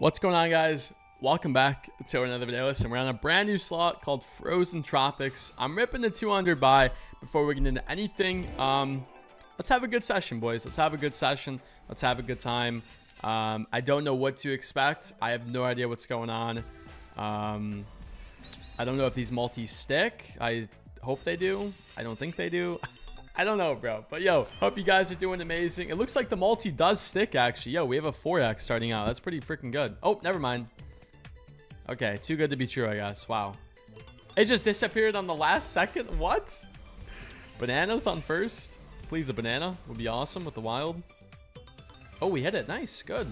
What's going on, guys? Welcome back to another video. Listen, we're on a brand new slot called Frozen Tropics. I'm ripping the 200 by before we get into anything. Let's have a good session, boys. Let's have a good session. Let's have a good time. I don't know what to expect. I have no idea what's going on. I don't know if these multis stick. I hope they do. I don't think they do. I don't know, bro. But yo, hope you guys are doing amazing. It looks like the multi does stick, actually. Yo, we have a 4x starting out. That's pretty freaking good. Oh, never mind. Okay, too good to be true, I guess. Wow. It just disappeared on the last second. What? Bananas on first. Please, a banana would be awesome with the wild. Oh, we hit it. Nice. Good.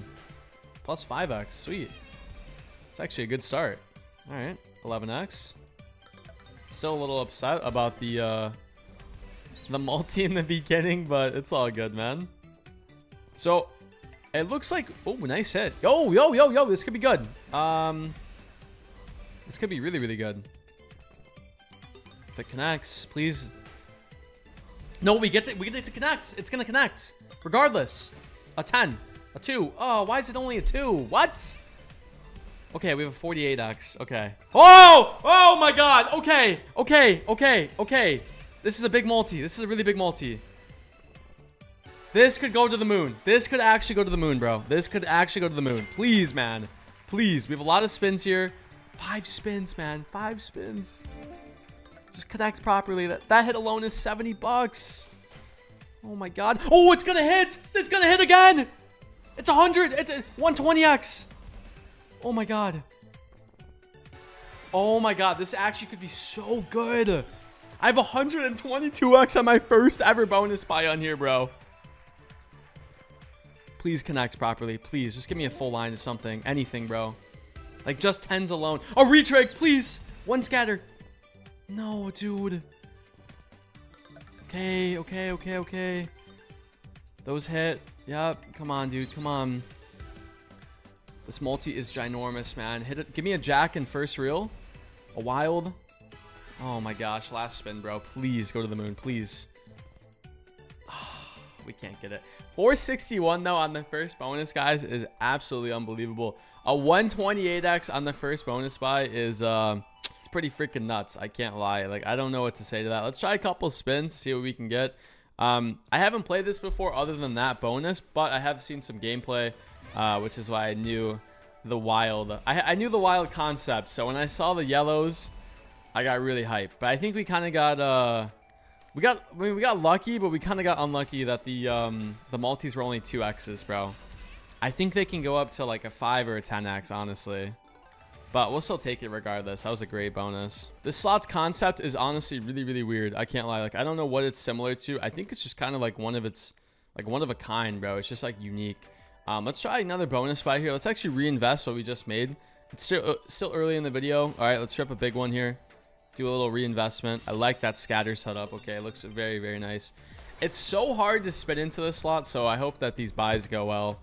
Plus 5x. Sweet. It's actually a good start. All right. 11x. Still a little upset about the multi in the beginning, but it's all good, man. So it looks like, oh, nice hit. Yo, yo, yo, yo, this could be good. This could be really, really good. If it connects, please. No, we get it to connect. It's gonna connect regardless. A 10, a 2. Oh, why is it only a 2? What? Okay, we have a 48x. Okay. Oh, oh my God. Okay, okay, okay, okay. This is a big multi. This is a really big multi. This could go to the moon. This could actually go to the moon, bro. This could actually go to the moon. Please, man. Please. We have a lot of spins here. 5 spins, man. 5 spins. Just connect properly. That hit alone is 70 bucks. Oh, my God. Oh, it's going to hit. It's going to hit again. It's 100. It's 120x. Oh, my God. Oh, my God. This actually could be so good. I have 122x on my first ever bonus buy on here, bro. Please connect properly. Please. Just give me a full line of something. Anything, bro. Like, just 10s alone. A retrig, please. 1 scatter. No, dude. Okay, okay, okay, okay. Those hit. Yep. Come on, dude. Come on. This multi is ginormous, man. Hit it. Give me a jack in first reel. A wild. Oh my gosh, last spin, bro. Please go to the moon, please. Oh, we can't get it. 461 though on the first bonus, guys, is absolutely unbelievable. A 128x on the first bonus buy is it's pretty freaking nuts. I can't lie. Like, I don't know what to say to that. Let's try a couple spins, see what we can get. I haven't played this before other than that bonus, but I have seen some gameplay, which is why I knew the wild. I knew the wild concept, so when I saw the yellows, I got really hyped. But I think we kind of got we got lucky, but we kind of got unlucky that the multis were only 2x's, bro. I think they can go up to like a 5 or a 10x, honestly. But we'll still take it regardless. That was a great bonus. This slot's concept is honestly really, really weird. I can't lie. Like, I don't know what it's similar to. I think it's just kind of like one of a kind, bro. It's just like unique. Let's try another bonus buy here. Let's actually reinvest what we just made. It's still early in the video. All right, let's rip a big one here. Do a little reinvestment. I like that scatter setup. Okay, it looks very, very nice. It's so hard to spit into this slot, so I hope that these buys go well.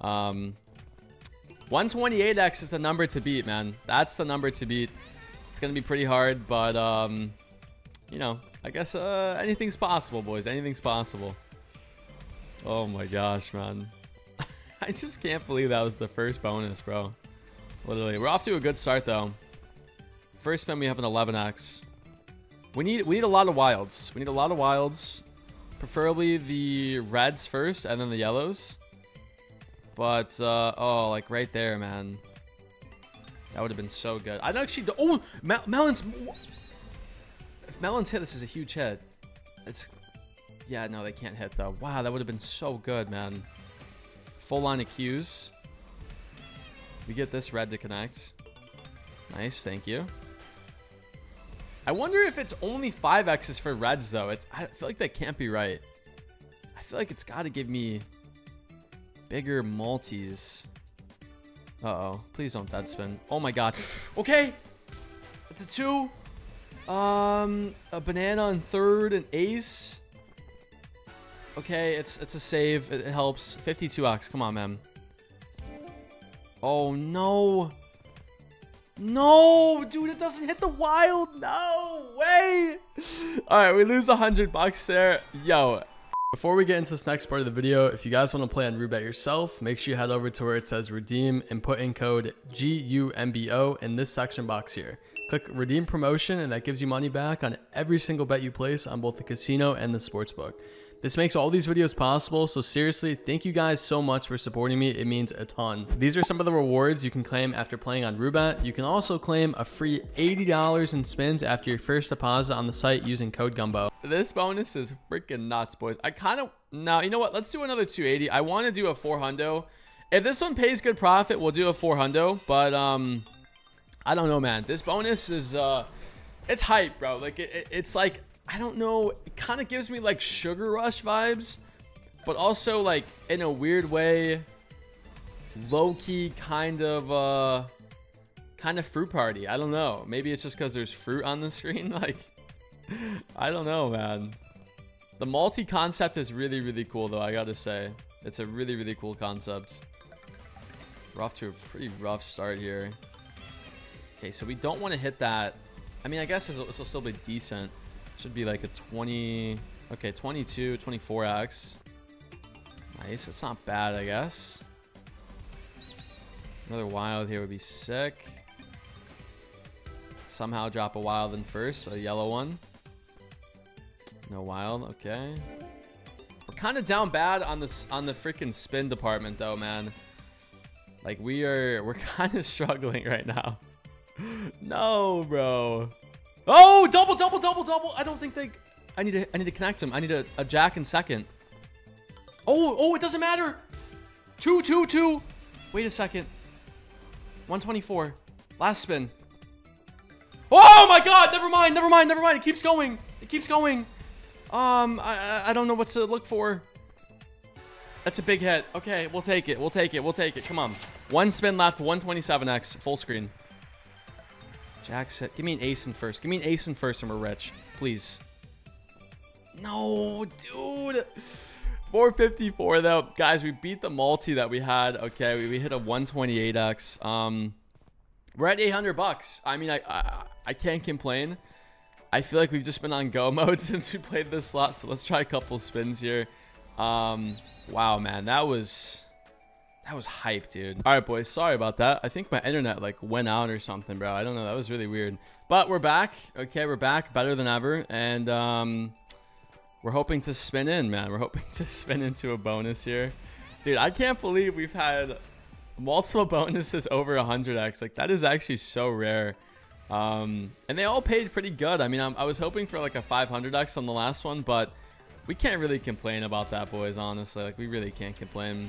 128x is the number to beat, man. That's the number to beat. It's gonna be pretty hard, but you know, I guess anything's possible, boys. Anything's possible. Oh my gosh, man. I just can't believe that was the first bonus, bro. Literally, we're off to a good start though. First spin, we have an 11x. We need a lot of wilds. We need a lot of wilds. Preferably the reds first and then the yellows. But, oh, like right there, man. That would have been so good. I don't actually... Oh, Melon's... If Melon's hit, this is a huge hit. It's... Yeah, no, they can't hit, though. Wow, that would have been so good, man. Full line of Qs. We get this red to connect. Nice, thank you. I wonder if it's only 5x's for reds, though. I feel like that can't be right. I feel like it's got to give me bigger multis. Uh-oh. Please don't dead spin. Oh, my God. Okay. It's a 2. A banana in third, an ace. Okay, it's a save. It helps. 52x. Come on, man. Oh, no. No, dude, it doesn't hit the wild. No way. All right, we lose 100 bucks there. Yo. Before we get into this next part of the video, if you guys want to play on Roobet yourself, make sure you head over to where it says redeem and put in code GUMBO in this section box here. Click redeem promotion and that gives you money back on every single bet you place on both the casino and the sportsbook. This makes all these videos possible, so seriously, thank you guys so much for supporting me. It means a ton. These are some of the rewards you can claim after playing on Roobet. You can also claim a free $80 in spins after your first deposit on the site using code Gumbo. This bonus is freaking nuts, boys. You know what? Let's do another 280. I want to do a 400. If this one pays good profit, we'll do a 400. But I don't know, man. This bonus is it's hype, bro. Like it's like, I don't know. It kind of gives me like Sugar Rush vibes, but also like in a weird way, low-key kind of Fruit Party. I don't know. Maybe it's just because there's fruit on the screen. Like, I don't know, man. The multi concept is really, really cool though. I gotta say, it's a really, really cool concept. We're off to a pretty rough start here. Okay, so we don't want to hit that. I mean, I guess this will still be decent. Should be like a 20, okay, 22, 24x. Nice, it's not bad, I guess. Another wild here would be sick. Somehow drop a wild in first, a yellow one. No wild, okay. We're kind of down bad on the freaking spin department though, man. Like we're kind of struggling right now. No, bro. Oh, double, double, double, double. I don't think they... I need to connect him. I need a jack in second. Oh, it doesn't matter. Two, two, two. Wait a second. 124. Last spin. Oh, my God. Never mind, never mind, never mind. It keeps going. It keeps going. I don't know what to look for. That's a big hit. Okay, we'll take it. We'll take it. We'll take it. Come on. One spin left. 127x. Full screen. Jack's hit. Give me an ace in first. Give me an ace in first and we're rich. Please. No, dude. 454 though. Guys, we beat the multi that we had. Okay, we hit a 128x. We're at 800 bucks. I mean, I can't complain. I feel like we've just been on go mode since we played this slot. So let's try a couple spins here. Wow, man. That was hype, dude. All right, boys. Sorry about that. I think my internet like went out or something, bro. I don't know. That was really weird. But we're back. Okay, we're back better than ever. And we're hoping to spin in, man. We're hoping to spin into a bonus here. Dude, I can't believe we've had multiple bonuses over 100x. Like, that is actually so rare. And they all paid pretty good. I mean, I was hoping for like a 500x on the last one, but we can't really complain about that, boys, honestly. Like, we really can't complain.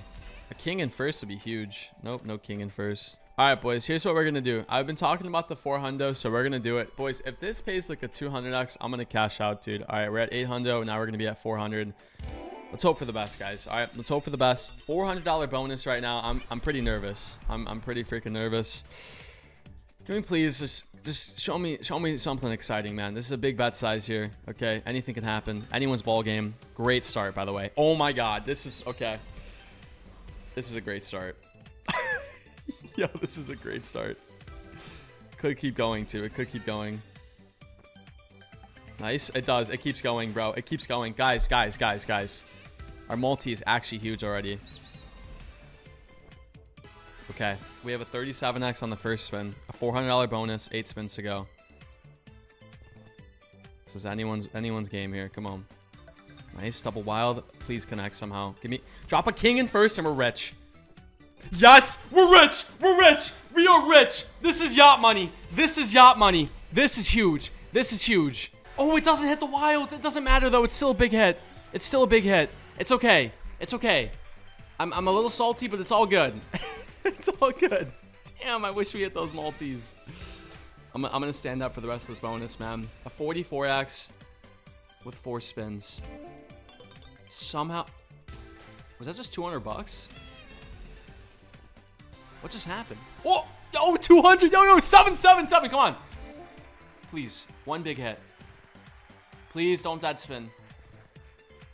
A king in first would be huge. Nope, no king in first. All right, boys, here's what we're going to do. I've been talking about the 400, so we're going to do it. Boys, if this pays like a 200x, I'm going to cash out, dude. All right, we're at 800. Now we're going to be at 400. Let's hope for the best, guys. All right, let's hope for the best. $400 bonus right now. I'm pretty nervous. I'm pretty freaking nervous. Can we please just show me something exciting, man? This is a big bet size here. Okay, anything can happen. Anyone's ball game. Great start, by the way. Oh, my God. This is... Okay. This is a great start. Yo, this is a great start. Could keep going, too. It could keep going. Nice. It does. It keeps going, bro. It keeps going. Guys, guys, guys, guys. Our multi is actually huge already. Okay. We have a 37x on the first spin. A $400 bonus. 8 spins to go. This is anyone's game here. Come on. Nice. Double wild. Please connect somehow. Give me... Drop a king in first and we're rich. Yes! We're rich! We're rich! We are rich! This is yacht money. This is yacht money. This is huge. This is huge. Oh, it doesn't hit the wilds. It doesn't matter, though. It's still a big hit. It's still a big hit. It's okay. It's okay. I'm a little salty, but it's all good. It's all good. Damn, I wish we hit those multis. I'm going to stand up for the rest of this bonus, man. A 44x with 4 spins. Somehow, was that just 200 bucks? What just happened? Oh, 200. No, 777. Come on. Please, one big hit. Please don't dead spin.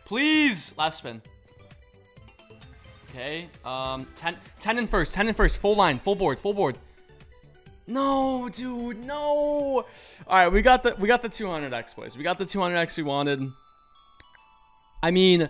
Please, last spin. Okay, 10 in first, 10 in first, full line, full board. No, dude, no. All right, we got the 200x, boys. We got the 200x we wanted. I mean,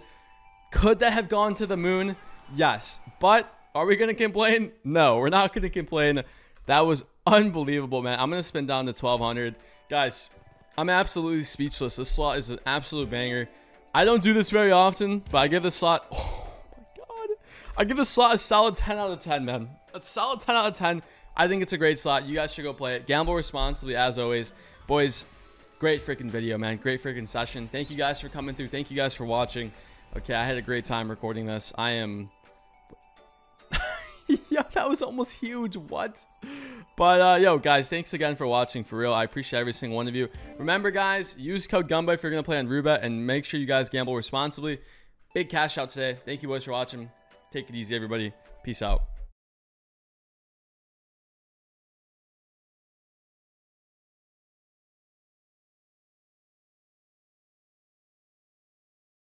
Could that have gone to the moon? Yes. But are we going to complain? No, we're not going to complain. That was unbelievable, man. I'm going to spin down to 1,200. Guys, I'm absolutely speechless. This slot is an absolute banger. I don't do this very often, but I give this slot... Oh, my God. I give this slot a solid 10 out of 10, man. A solid 10 out of 10. I think it's a great slot. You guys should go play it. Gamble responsibly, as always. Boys, great freaking video, man. Great freaking session. Thank you guys for coming through. Thank you guys for watching. Okay, I had a great time recording this. I am... Yeah, that was almost huge. What? But, yo, guys, thanks again for watching. For real, I appreciate every single one of you. Remember, guys, use code Gumbo if you're going to play on Roobet, and make sure you guys gamble responsibly. Big cash out today. Thank you, boys, for watching. Take it easy, everybody. Peace out.